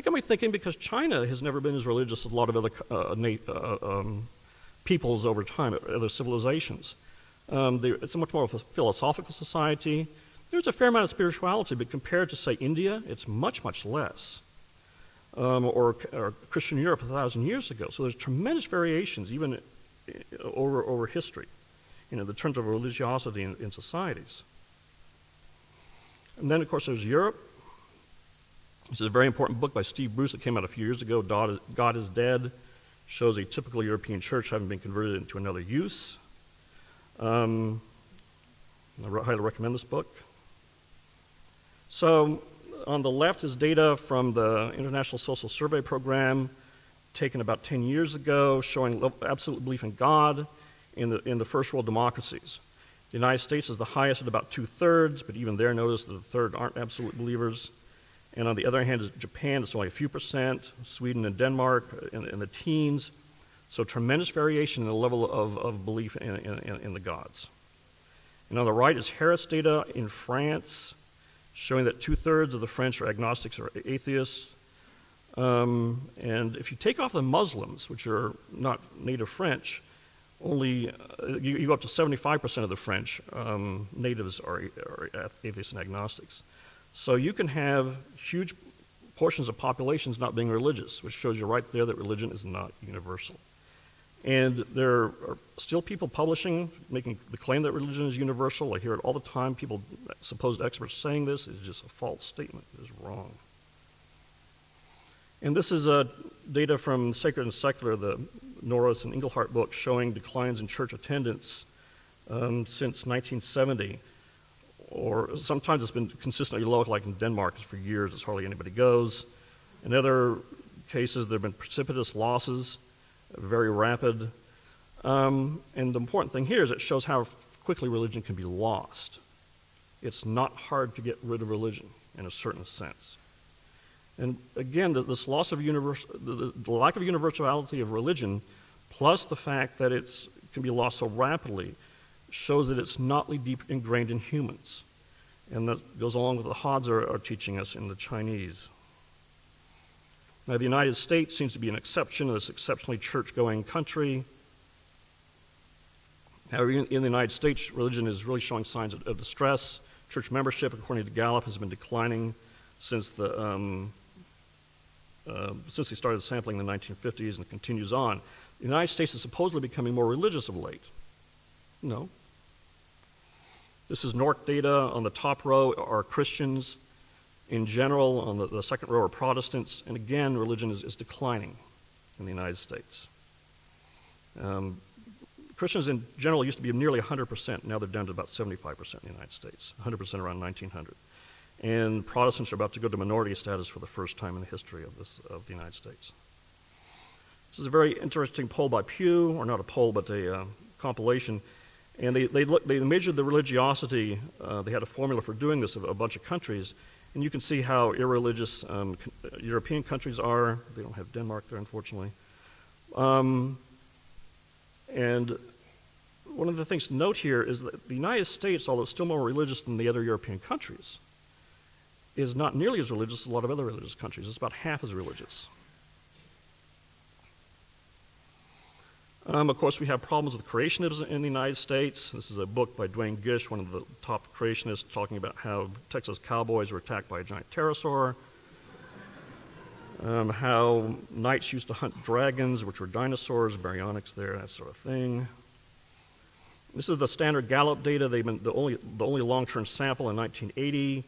that got me thinking, because China has never been as religious as a lot of other peoples over time, other civilizations. It's a much more of a philosophical society. There's a fair amount of spirituality, but compared to, say, India, it's much, much less. Or Christian Europe 1,000 years ago. So there's tremendous variations, even over history, you know, in terms of religiosity in societies. And then, of course, there's Europe. This is a very important book by Steve Bruce that came out a few years ago, God is Dead, shows a typical European church having been converted into another use. I highly recommend this book. So on the left is data from the International Social Survey Program taken about 10 years ago, showing absolute belief in God in the first world democracies. The United States is the highest at about 2/3, but even there, notice that 1/3 aren't absolute believers. And on the other hand is Japan, it's only a few percent, Sweden and Denmark in the teens. So tremendous variation in the level of belief in the gods. And on the right is Harris data in France, showing that 2/3 of the French are agnostics or atheists. And if you take off the Muslims, which are not native French, only you go up to 75% of the French natives are atheists and agnostics. So you can have huge portions of populations not being religious, which shows you right there that religion is not universal. And there are still people publishing, making the claim that religion is universal. I hear it all the time. People, supposed experts, saying this is just a false statement. It is wrong. And this is data from Sacred and Secular, the Norris and Englehart book, showing declines in church attendance since 1970. Or sometimes it's been consistently low, like in Denmark for years, it's hardly anybody goes. In other cases, there have been precipitous losses, very rapid. And the important thing here is it shows how quickly religion can be lost. It's not hard to get rid of religion in a certain sense. And again, this loss of the lack of universality of religion, plus the fact that it can be lost so rapidly, shows that it's not deep ingrained in humans. And that goes along with what the Hadza are teaching us in the Chinese. Now, the United States seems to be an exception to this exceptionally church-going country. However, in the United States, religion is really showing signs of distress. Church membership, according to Gallup, has been declining since they started sampling in the 1950s and continues on. The United States is supposedly becoming more religious of late. No. This is NORC data. On the top row are Christians. In general, on the second row are Protestants. And again, religion is declining in the United States. Christians in general used to be nearly 100%. Now they're down to about 75% in the United States, 100% around 1900. And Protestants are about to go to minority status for the first time in the history of the United States. This is a very interesting poll by Pew, or not a poll, but a compilation. And they measured the religiosity. They had a formula for doing this of a bunch of countries. And you can see how irreligious European countries are. They don't have Denmark there, unfortunately. And one of the things to note here is that the United States, although still more religious than the other European countries, is not nearly as religious as a lot of other religious countries. It's about half as religious. Of course, we have problems with creationism in the United States. This is a book by Duane Gish, one of the top creationists, talking about how Texas cowboys were attacked by a giant pterosaur, how knights used to hunt dragons, which were dinosaurs, baryonyx there, that sort of thing. This is the standard Gallup data. They've been the only long-term sample in 1980.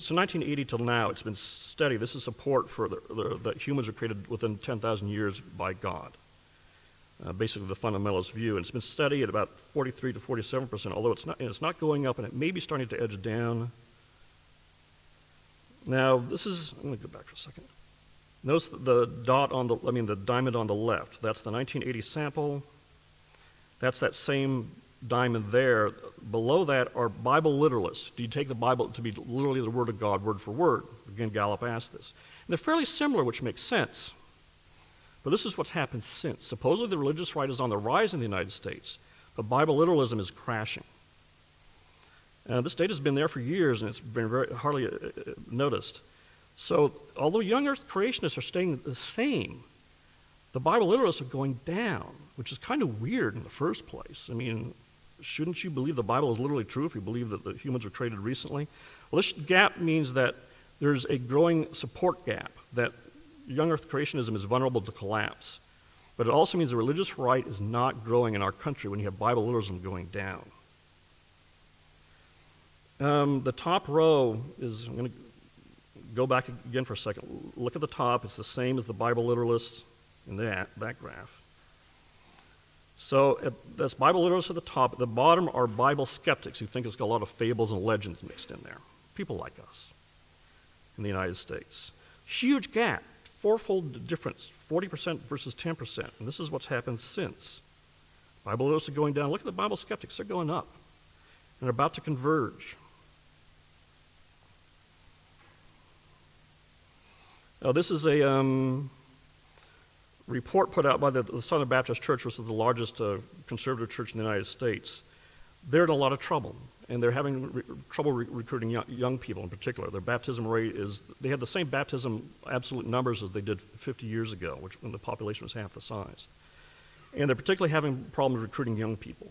So 1980 till now, it's been steady. This is support for that humans are created within 10,000 years by God. Basically the fundamentalist view, and it's been steady at about 43 to 47%, although it's not going up, and it may be starting to edge down. Now this is, I'm going to go back for a second. Notice the diamond on the left. That's the 1980 sample. That's that same diamond there. Below that are Bible literalists. Do you take the Bible to be literally the Word of God, word for word? Again, Gallup asked this. And they're fairly similar, which makes sense. But this is what's happened since. Supposedly the religious right is on the rise in the United States, but Bible literalism is crashing. This data's been there for years, and it's been hardly noticed. So although young earth creationists are staying the same, the Bible literalists are going down, which is kind of weird in the first place. I mean, shouldn't you believe the Bible is literally true if you believe that the humans were created recently? Well, this gap means that there's a growing support gap, that young earth creationism is vulnerable to collapse. But it also means the religious right is not growing in our country when you have Bible literalism going down. The top row is, I'm going to go back again for a second. Look at the top. It's the same as the Bible literalists in that graph. So that's Bible literalists at the top. At the bottom are Bible skeptics who think it's got a lot of fables and legends mixed in there. People like us in the United States. Huge gap. Fourfold difference, 40% versus 10%. And this is what's happened since. Bible literalists are going down. Look at the Bible skeptics. They're going up. And they're about to converge. Now, this is a report put out by the Southern Baptist Church, which is the largest conservative church in the United States. They're in a lot of trouble, and they're having trouble recruiting young people in particular. Their baptism rate is, they had the same baptism absolute numbers as they did 50 years ago, which when the population was half the size. And they're particularly having problems recruiting young people.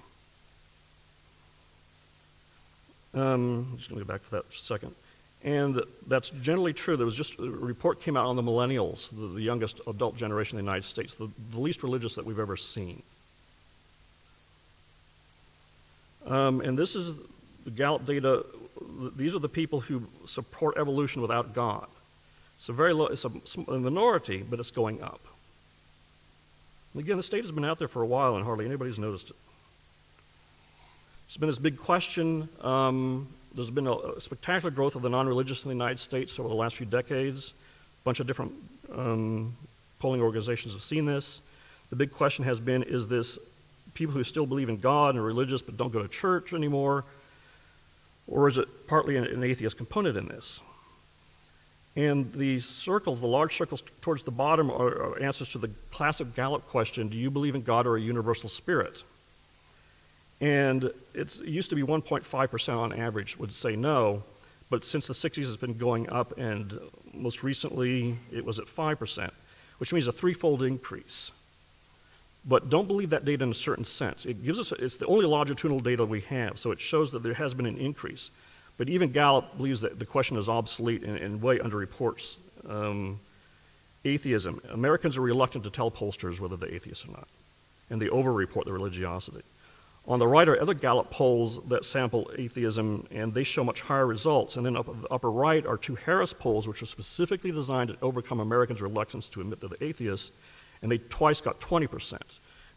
I'm just gonna go back for that for a second. And that's generally true. There was just a report came out on the millennials, the youngest adult generation in the United States, the least religious that we've ever seen. And this is the Gallup data. These are the people who support evolution without God. So very low, it's a minority, but it's going up. And again, the state has been out there for a while and hardly anybody's noticed it. There's been this big question. There's been a spectacular growth of the non-religious in the United States over the last few decades. A bunch of different polling organizations have seen this. The big question has been, is this people who still believe in God and are religious but don't go to church anymore, or is it partly an atheist component in this? And the circles, the large circles towards the bottom are answers to the classic Gallup question, do you believe in God or a universal spirit? And it used to be 1.5% on average would say no, but since the 60s it's been going up, and most recently it was at 5%, which means a threefold increase. But don't believe that data in a certain sense. It gives us, it's the only longitudinal data we have, so it shows that there has been an increase. But even Gallup believes that the question is obsolete and way underreports atheism. Americans are reluctant to tell pollsters whether they're atheists or not, and they overreport their religiosity. On the right are other Gallup polls that sample atheism, and they show much higher results. And then up at the upper right are two Harris polls, which are specifically designed to overcome Americans' reluctance to admit that they're atheists, and they twice got 20%. And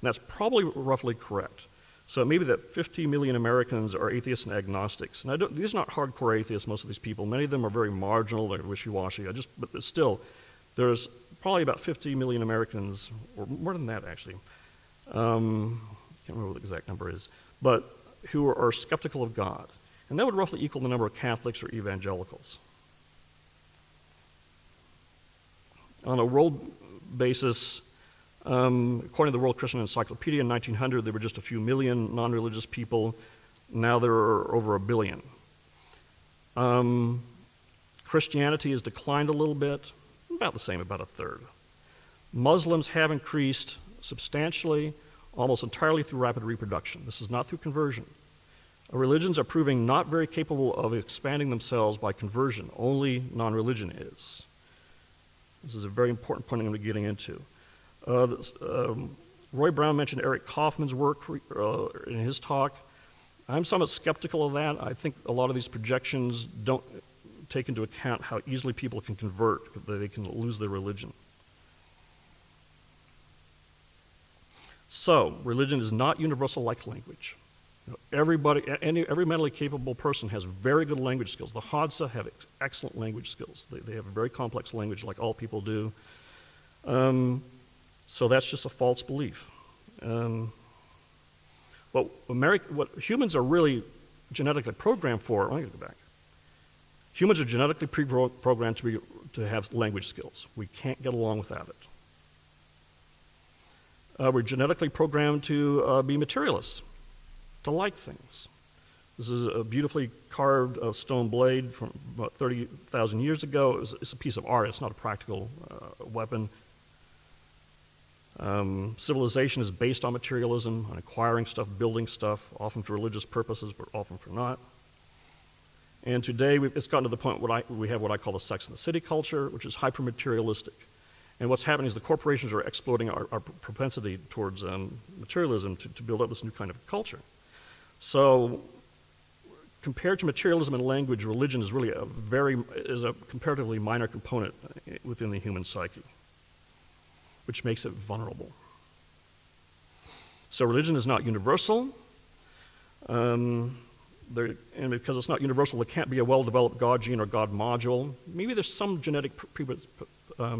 that's probably roughly correct. So it may be that 50 million Americans are atheists and agnostics. And these are not hardcore atheists, most of these people. Many of them are very marginal, they're wishy-washy. But still, there's probably about 50 million Americans, or more than that, actually. I can't remember what the exact number is, but who are skeptical of God. And that would roughly equal the number of Catholics or evangelicals. On a world basis, according to the World Christian Encyclopedia in 1900, there were just a few million non-religious people. Now there are over a billion. Christianity has declined a little bit, about the same, about a third. Muslims have increased substantially, almost entirely through rapid reproduction. This is not through conversion. Religions are proving not very capable of expanding themselves by conversion. Only non-religion is. This is a very important point I'm going to be getting into. Roy Brown mentioned Eric Kaufman's work in his talk. I'm somewhat skeptical of that. I think a lot of these projections don't take into account how easily people can convert, that they can lose their religion. So, religion is not universal like language. You know, every mentally capable person has very good language skills. The Hadza have excellent language skills. They have a very complex language like all people do. So that's just a false belief. What humans are really genetically programmed for, I'm going to go back. Humans are genetically pre-programmed to have language skills. We can't get along without it. We're genetically programmed to be materialists, to like things. This is a beautifully carved stone blade from about 30,000 years ago. It's a piece of art. It's not a practical weapon. Civilization is based on materialism, on acquiring stuff, building stuff, often for religious purposes, but often for not. And today, it's gotten to the point where we have what I call the Sex and the City culture, which is hyper-materialistic. And what's happening is the corporations are exploiting our propensity towards materialism to build up this new kind of culture. So, compared to materialism and language, religion is really a comparatively minor component within the human psyche, which makes it vulnerable. So religion is not universal, and because it's not universal, there can't be a well-developed God gene or God module. Maybe there's some genetic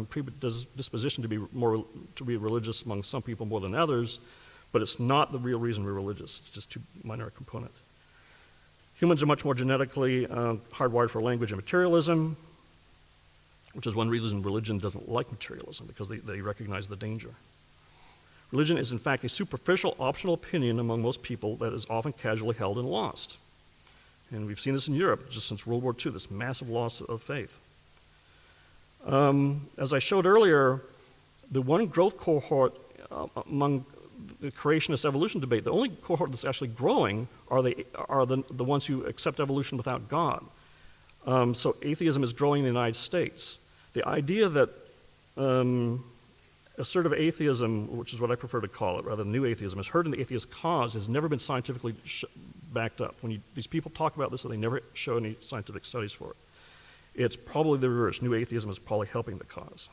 predisposition to be religious among some people more than others, but it's not the real reason we're religious. It's just too minor a component. Humans are much more genetically hardwired for language and materialism, which is one reason religion doesn't like materialism, because they recognize the danger. Religion is in fact a superficial, optional opinion among most people that is often casually held and lost. And we've seen this in Europe just since World War II, this massive loss of faith. As I showed earlier, the one growth cohort among the creationist evolution debate, the only cohort that's actually growing are the ones who accept evolution without God. So atheism is growing in the United States. The idea that assertive atheism, which is what I prefer to call it, rather than new atheism, is heard in the atheist cause, has never been scientifically backed up. When these people talk about this, they never show any scientific studies for it. It's probably the reverse. New atheism is probably helping the cause.